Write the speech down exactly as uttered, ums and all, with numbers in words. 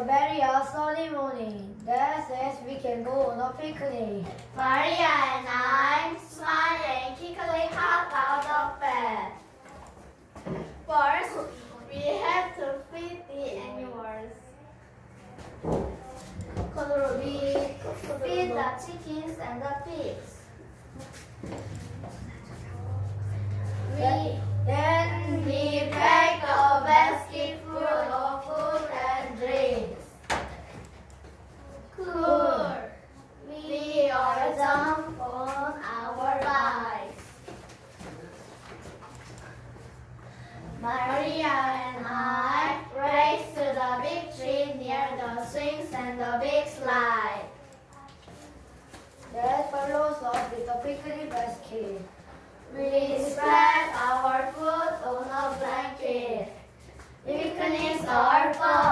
a very sunny morning. Dad says we can go on a picnic. Maria and I, smiling, quickly hop out of bed. First, we have to feed the animals. We feed the chickens and the pigs. We then we pack a basket full of food and drinks. Cool. We all jump on our bikes. Maria and I race to the big tree near the swings and the big slide. That follows us with a picnic basket. We spread our food on a blanket. Picnics are fun.